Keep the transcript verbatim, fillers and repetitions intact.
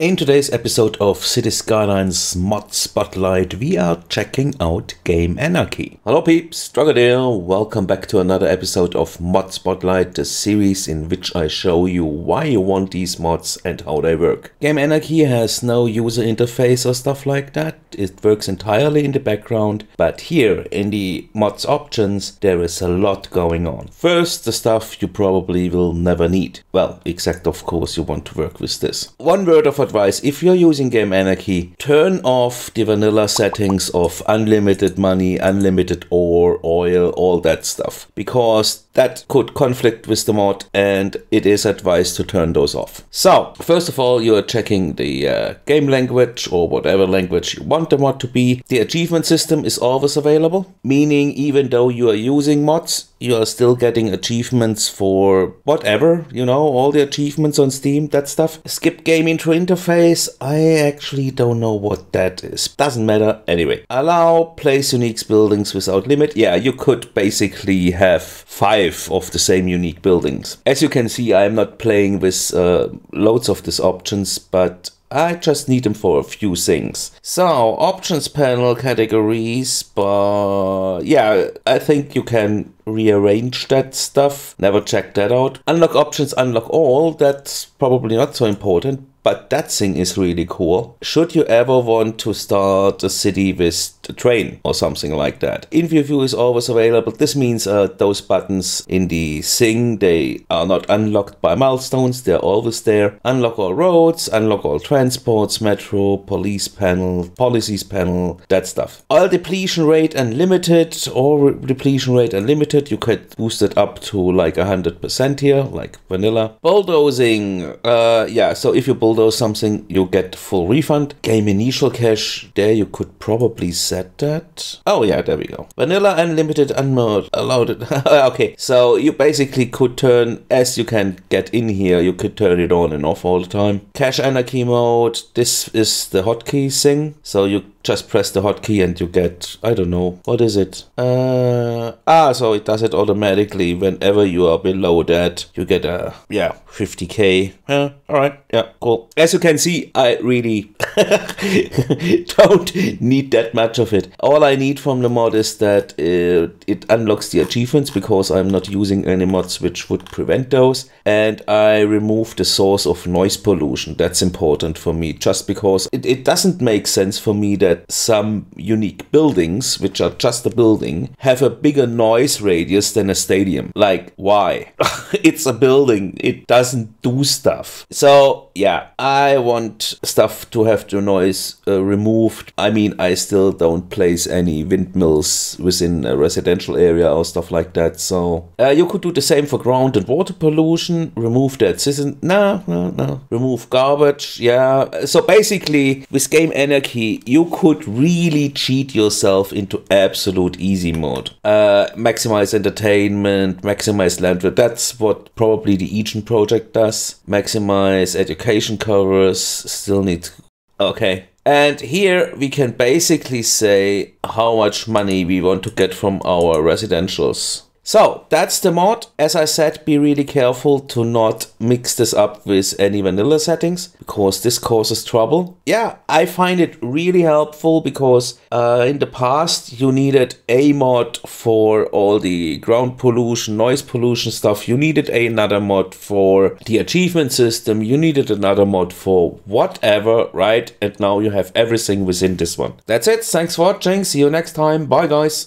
In today's episode of City Skylines Mod Spotlight, we are checking out Game Anarchy. Hello peeps, Drago here. Welcome back to another episode of Mod Spotlight, the series in which I show you why you want these mods and how they work. Game Anarchy has no user interface or stuff like that. It works entirely in the background, but here in the mods options, there is a lot going on. First, the stuff you probably will never need. Well, except of course you want to work with this. One word of advice: if you're using Game Anarchy, turn off the vanilla settings of unlimited money, unlimited ore, oil, all that stuff, because that could conflict with the mod, and it is advised to turn those off. So first of all, you are checking the uh, game language, or whatever language you want the mod to be. The achievement system is always available, meaning even though you are using mods, you are still getting achievements for whatever, you know, all the achievements on Steam, that stuff. Skip game intro interface, I actually don't know what that is. Doesn't matter. Anyway, allow place unique buildings without limit. Yeah, you could basically have five of the same unique buildings. As you can see, I am not playing with uh, loads of these options, but I just need them for a few things. So, options panel, categories, but yeah, I think you can rearrange that stuff. Never checked that out. Unlock options, unlock all, that's probably not so important, but that thing is really cool. Should you ever want to start a city with the train or something like that. In-view view is always available. This means uh, those buttons in the thing, they are not unlocked by milestones. They're always there. Unlock all roads, unlock all transports, metro, police panel, policies panel, that stuff. All depletion rate unlimited, or depletion rate unlimited. You could boost it up to like one hundred percent here, like vanilla. Bulldozing, uh, yeah, so if you build or something, you get full refund. Game initial cash, there you could probably set that. Oh yeah, there we go. Vanilla unlimited unmod allowed it. Okay, so you basically could turn, as you can get in here, you could turn it on and off all the time. Cash anarchy mode, this is the hotkey thing, so you just press the hotkey and you get, I don't know, what is it? Uh, ah, so it does it automatically. Whenever you are below that, you get a, yeah, fifty K. Yeah, all right, yeah, cool. As you can see, I really don't need that much of it. All I need from the mod is that it, it unlocks the achievements, because I'm not using any mods which would prevent those. And I remove the source of noise pollution. That's important for me, just because it, it doesn't make sense for me that some unique buildings, which are just a building, have a bigger noise radius than a stadium. Like, why? It's a building. It doesn't do stuff. So, yeah, I want stuff to have the noise uh, removed. I mean, I still don't place any windmills within a residential area or stuff like that. So, uh, you could do the same for ground and water pollution. Remove that system. No, no, no. Remove garbage. Yeah. So, basically, with Game Anarchy, you could really cheat yourself into absolute easy mode. Uh, maximize entertainment, maximize land. That's what probably the EGEN project does. Maximize education covers, still need... Okay. And here we can basically say how much money we want to get from our residentials. So that's the mod. As I said, be really careful to not mix this up with any vanilla settings, because this causes trouble. Yeah, I find it really helpful, because uh, in the past you needed a mod for all the ground pollution, noise pollution stuff. You needed another mod for the achievement system. You needed another mod for whatever, right? And now you have everything within this one. That's it. Thanks for watching. See you next time. Bye guys.